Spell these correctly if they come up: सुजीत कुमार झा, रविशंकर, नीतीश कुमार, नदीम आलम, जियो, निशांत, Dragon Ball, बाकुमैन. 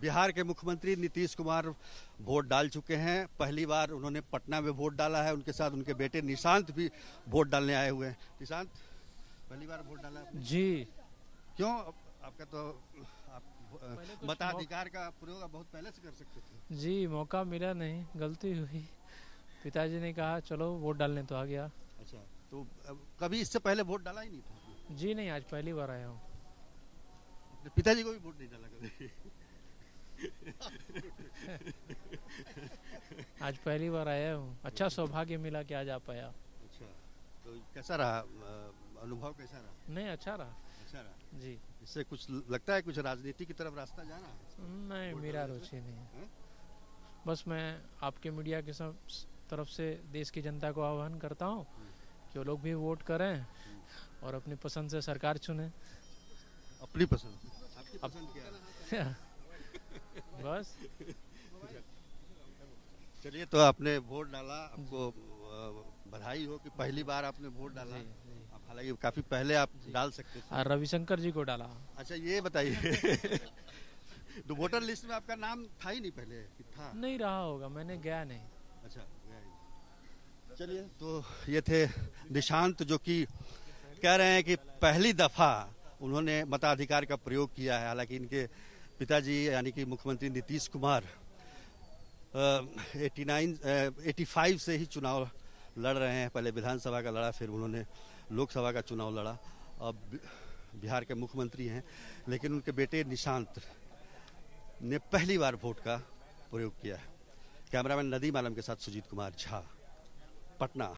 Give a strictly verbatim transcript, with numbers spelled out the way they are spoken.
बिहार के मुख्यमंत्री नीतीश कुमार वोट डाल चुके हैं। पहली बार उन्होंने पटना में वोट डाला है, उनके साथ उनके बेटे निशांत भी वोट डालने आए हुए हैं। निशांत, पहली बार वोट डाला है जी? क्यों, आपका तो आप मताधिकार का प्रयोग बहुत पहले से कर सकते थे जी। मौका मिला नहीं, गलती हुई, पिताजी ने कहा चलो वोट डालने तो आ गया। अच्छा, तो कभी इससे पहले वोट डाला ही नहीं था जी? नहीं, आज पहली बार आया हूँ। पिताजी को भी वोट नहीं डाला कभी? आज पहली बार आया हूँ। अच्छा सौभाग्य मिला कि आज आ पाया। अच्छा, तो कैसा रहा अनुभव, कैसा रहा? नहीं, अच्छा रहा, अच्छा रहा जी। इससे कुछ लगता है कुछ राजनीति की तरफ रास्ता जा रहा है? नहीं, मेरा रुचि नहीं है। बस मैं आपके मीडिया के सब तरफ से देश की जनता को आह्वान करता हूँ कि वो लोग भी वोट करें और अपनी पसंद से सरकार चुने। अपनी पसंद, आपकी पसंद क्या है? बस। चलिए, तो आपने वोट डाला, आपको बधाई हो कि पहली बार आपने वोट डाला। आप हालांकि काफी पहले आप डाल सकते थे। रविशंकर जी को डाला। अच्छा, ये बताइए तो वोटर लिस्ट में आपका नाम था ही नहीं पहले? था नहीं, रहा होगा, मैंने गया नहीं। अच्छा, चलिए, तो ये थे निशांत जो कि कह रहे हैं कि पहली दफा उन्होंने मताधिकार का प्रयोग किया है। हालांकि इनके पिताजी यानी कि मुख्यमंत्री नीतीश कुमार eighty nine eighty five से ही चुनाव लड़ रहे हैं। पहले विधानसभा का लड़ा, फिर उन्होंने लोकसभा का चुनाव लड़ा। अब बिहार के मुख्यमंत्री हैं, लेकिन उनके बेटे निशांत ने पहली बार वोट का प्रयोग किया है। कैमरामैन नदीम आलम के साथ सुजीत कुमार झा, पटना।